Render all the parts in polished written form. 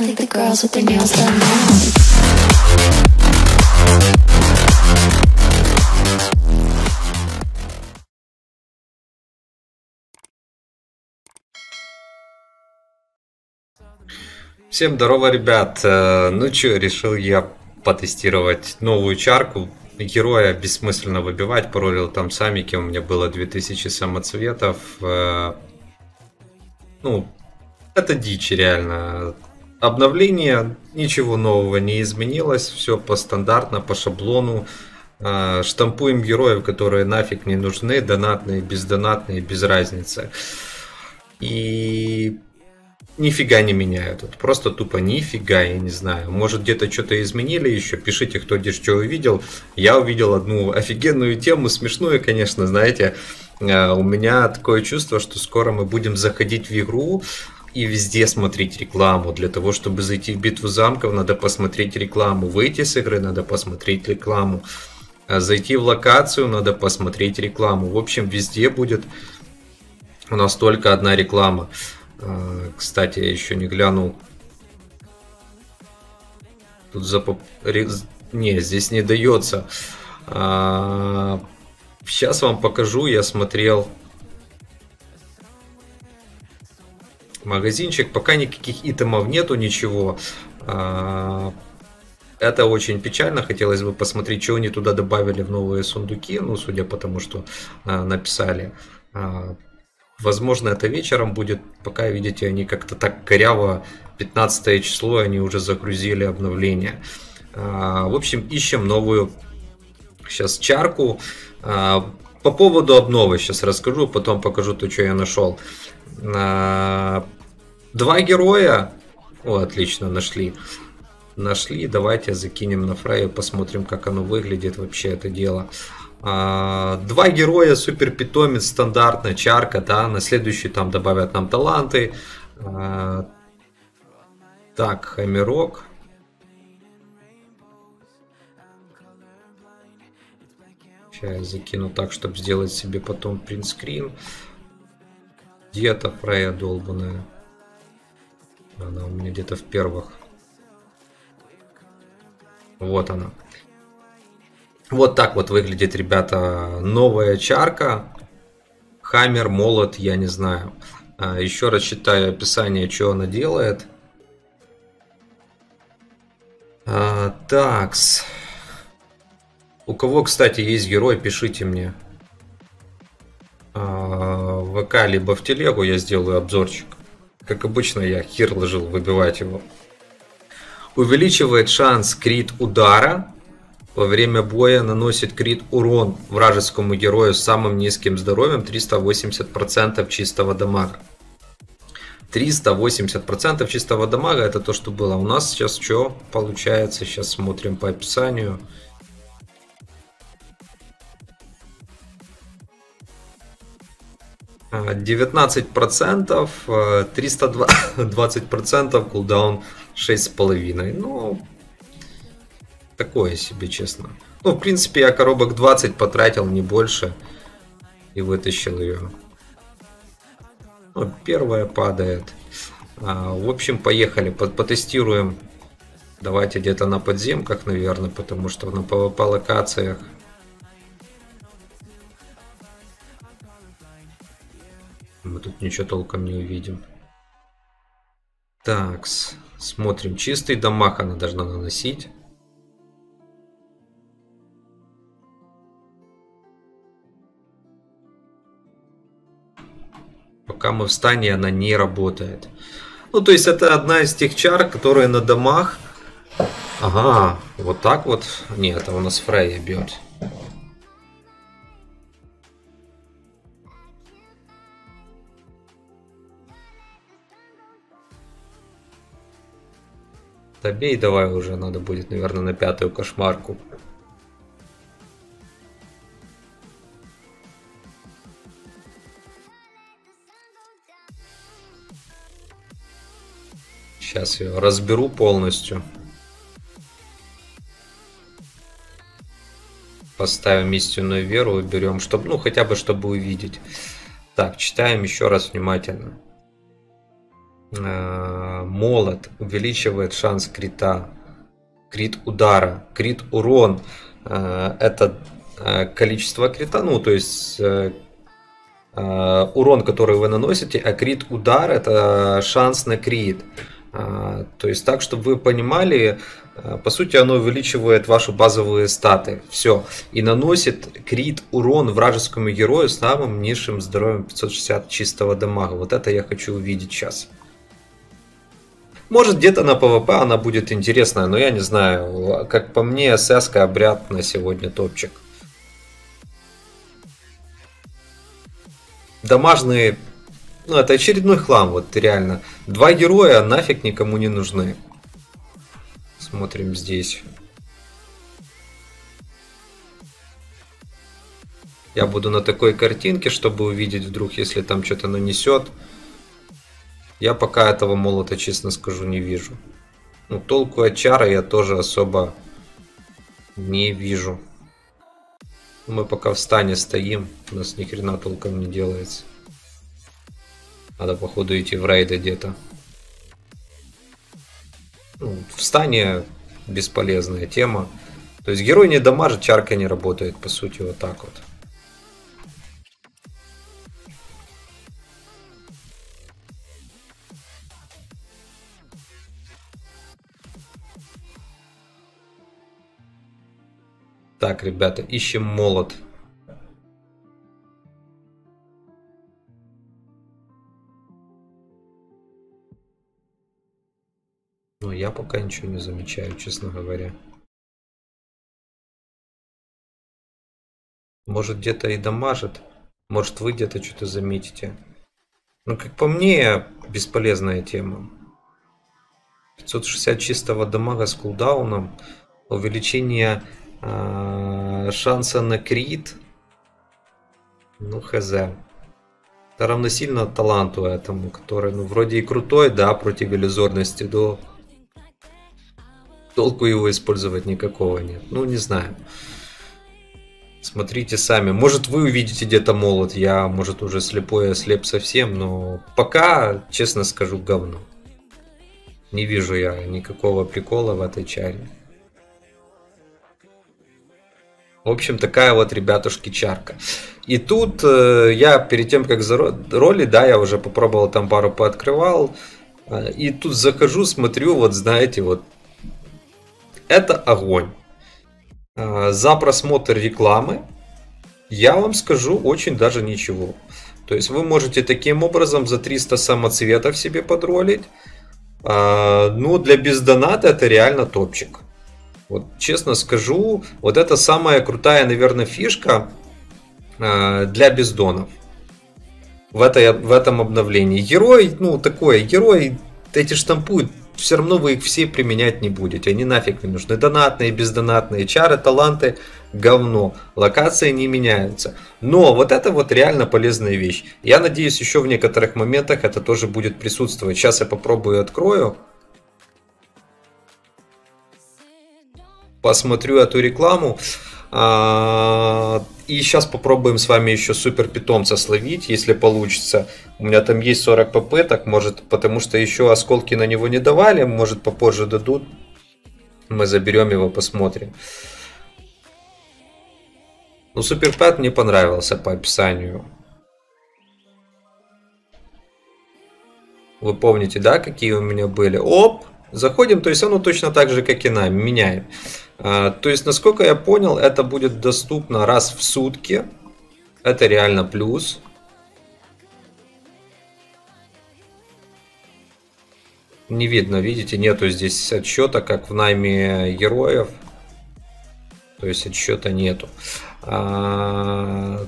I think the girls with their nails done now. Всем здорово, ребят. Ну чё, решил я потестировать новую чарку. Героя бессмысленно выбивать. Пролил там самики. У меня было 2000 самоцветов. Ну, это дичь, реально. Обновление. Ничего нового не изменилось. Все по стандартно, по шаблону. Штампуем героев, которые нафиг не нужны. Донатные, бездонатные, без разницы. И... нифига не меняют, вот просто тупо нифига, я не знаю. Может, где-то что-то изменили еще, пишите, кто где что увидел. Я увидел одну офигенную тему, смешную, конечно, знаете. У меня такое чувство, что скоро мы будем заходить в игру и везде смотреть рекламу. Для того, чтобы зайти в битву замков, надо посмотреть рекламу. Выйти с игры, надо посмотреть рекламу. Зайти в локацию, надо посмотреть рекламу. В общем, везде будет у нас только одна реклама. Кстати, я еще не глянул. Тут не, здесь не дается. Сейчас вам покажу. Я смотрел магазинчик. Пока никаких итемов нету, ничего. Это очень печально. Хотелось бы посмотреть, что они туда добавили в новые сундуки. Ну, судя по тому, что написали. Возможно, это вечером будет. Пока, видите, они как-то так коряво. 15 число они уже загрузили обновление. В общем, ищем новую сейчас чарку. По поводу обновы сейчас расскажу, потом покажу то, что я нашел. Два героя. О, отлично, нашли. Нашли, давайте закинем на Фрейю, посмотрим, как оно выглядит вообще это дело. Два героя, супер питомец, стандартная чарка, да, на следующий там добавят нам таланты. Так, хомерок. Сейчас я закину так, чтобы сделать себе потом принтскрин. Где-то Фрея долбаная. Она у меня где-то в первых. Вот она. Вот так вот выглядит, ребята, новая чарка. Хаммер, молот, я не знаю. Еще раз читаю описание, что она делает. Такс. У кого, кстати, есть герой, пишите мне. В ВК либо в телегу я сделаю обзорчик. Как обычно, я хер ложил выбивать его. Увеличивает шанс крит удара. Во время боя наносит крит урон вражескому герою с самым низким здоровьем 380% чистого дамага. 380% чистого дамага — это то, что было. У нас сейчас что получается? Сейчас смотрим по описанию. А, 19%, 320%, кулдаун 6,5. Ну... такое себе, честно. Ну, в принципе, я коробок 20 потратил, не больше. И вытащил ее. Ну, первая падает. В общем, поехали. Потестируем. Давайте где-то на подземках, наверное, потому что на PvP локациях. Мы тут ничего толком не увидим. Такс. Смотрим. Чистый дамаг она должна наносить. Пока мы в стане, она не работает. Ну, то есть, это одна из тех чар, которые на домах. Ага, вот так вот. Нет, а у нас Фрейя бьет. Да бей давай уже, надо будет, наверное, на пятую кошмарку. Сейчас ее разберу полностью. Поставим истинную веру, уберем, чтобы, ну, хотя бы, чтобы увидеть. Так, читаем еще раз внимательно. молот увеличивает шанс крита, крит удара, крит урон. Это количество крита, ну то есть урон, который вы наносите, а крит удар это шанс на крит. То есть так, чтобы вы понимали, по сути оно увеличивает ваши базовые статы. Все. И наносит крит урон вражескому герою с самым низшим здоровьем 560 чистого дамага. Вот это я хочу увидеть сейчас. Может где-то на ПВП она будет интересная, но я не знаю. Как по мне, СС-ка обряд на сегодня топчик. Дамажные... Ну, это очередной хлам, вот реально. Два героя нафиг никому не нужны. Смотрим здесь. Я буду на такой картинке, чтобы увидеть вдруг, если там что-то нанесет. Я пока этого молота, честно скажу, не вижу. Ну, толку от чара я тоже особо не вижу. Мы пока в стане стоим, у нас ни хрена толком не делается. Надо, походу, идти в рейды где-то. Ну, в стане бесполезная тема. То есть герой не дамажит, чарка не работает, по сути, вот так вот. Так, ребята, ищем молот. Но я пока ничего не замечаю, честно говоря. Может где-то и дамажит, может вы где-то что-то заметите. Но как по мне, бесполезная тема. 560 чистого дамага с кулдауном, увеличение шанса на крит. Ну хз. Это равносильно таланту этому, который, ну, вроде и крутой, да, против иллюзорности, да. Толку его использовать никакого нет. Ну, не знаю. Смотрите сами. Может, вы увидите где-то молот. Я, может, уже слепой, ослеп совсем. Но пока, честно скажу, говно. Не вижу я никакого прикола в этой чаре. В общем, такая вот, ребятушки, чарка. И тут я перед тем, как за роли, да, я уже попробовал там пару пооткрывал. И тут захожу, смотрю, вот знаете, вот. Это огонь. За просмотр рекламы я вам скажу очень даже ничего. То есть вы можете таким образом за 300 самоцветов себе подролить. Ну, для бездоната это реально топчик. Вот честно скажу, вот это самая крутая, наверное, фишка для бездонов в этом обновлении. Герой, ну, такой, герой эти штампуют. Все равно вы их все применять не будете. Они нафиг не нужны. Донатные, бездонатные, чары, таланты, говно. Локации не меняются. Но вот это вот реально полезная вещь. Я надеюсь, еще в некоторых моментах это тоже будет присутствовать. Сейчас я попробую открою. Посмотрю эту рекламу. И сейчас попробуем с вами еще супер питомца словить, если получится. У меня там есть 40 попыток, может, потому что еще осколки на него не давали, может, попозже дадут. Мы заберем его, посмотрим. Ну, супер пэт мне понравился по описанию. Вы помните, да, какие у меня были? Оп! Заходим, то есть оно точно так же, как и нам, меняем. То есть, насколько я понял, это будет доступно раз в сутки. Это реально плюс. Не видно, видите, нету здесь отсчета, как в найме героев. То есть отсчета нету. В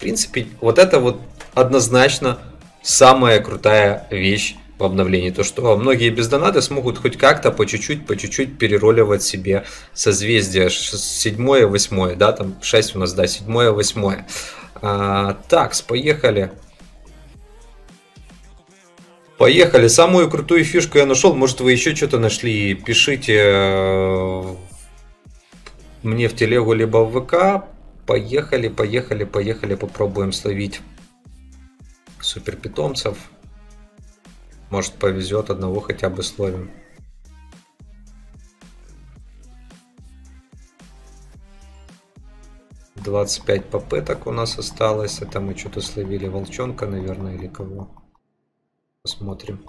принципе, вот это вот однозначно самая крутая вещь в обновлении, то что многие бездонаты смогут хоть как-то по чуть-чуть перероливать себе созвездия 7-е, 8-е, да, там 6 у нас, да, 7-е, 8-е. Такс, поехали. Поехали, самую крутую фишку я нашел, может вы еще что-то нашли, пишите мне в телегу, либо в ВК. Поехали, попробуем словить супер питомцев. Может, повезет, одного хотя бы словим. . 25 попыток у нас осталось. Это мы что-то словили волчонка, наверное, или кого. Посмотрим.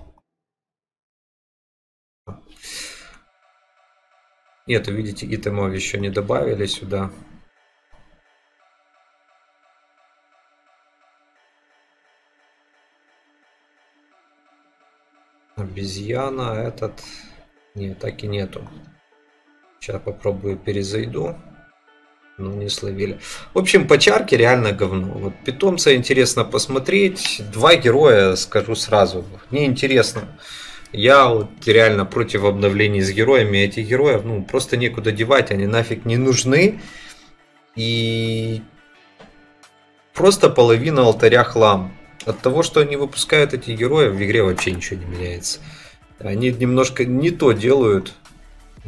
Нет, видите, итемов еще не добавили сюда. Обезьяна, этот... Нет, так и нету. Сейчас попробую перезайду. Ну, не словили. В общем, по чарке реально говно. Вот питомца интересно посмотреть. Два героя, скажу сразу, неинтересно. Я вот реально против обновлений с героями. Этих героев, ну, просто некуда девать. Они нафиг не нужны. И просто половина алтаря хлам. От того, что они выпускают эти герои, в игре вообще ничего не меняется. Они немножко не то делают.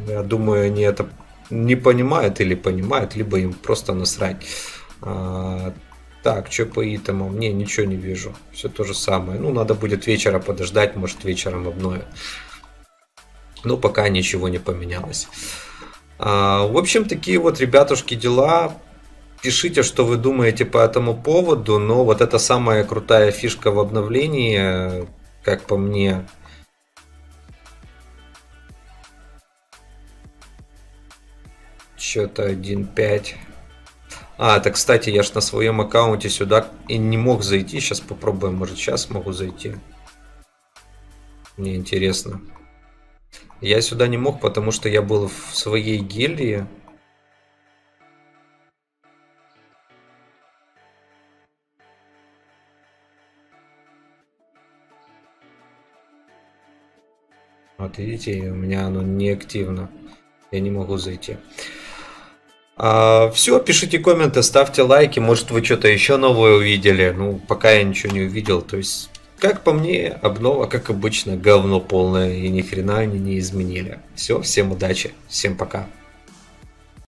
Я думаю, они это не понимают или понимают, либо им просто насрать. Так, что по итемам? Не, ничего не вижу. Все то же самое. Ну, надо будет вечера подождать, может, вечером обновят. Но пока ничего не поменялось. В общем, такие вот, ребятушки, дела. Пишите, что вы думаете по этому поводу, но вот это самая крутая фишка в обновлении, как по мне. Что-то 1.5. А, это, кстати, я ж на своем аккаунте сюда и не мог зайти. Сейчас попробуем, может, сейчас могу зайти. Мне интересно. Я сюда не мог, потому что я был в своей гильдии. Вот видите, у меня оно не активно. Я не могу зайти. Все, пишите комменты, ставьте лайки. Может, вы что-то еще новое увидели. Ну, пока я ничего не увидел. То есть, как по мне, обнова, как обычно, говно полное. И ни хрена они не изменили. Все, всем удачи, всем пока.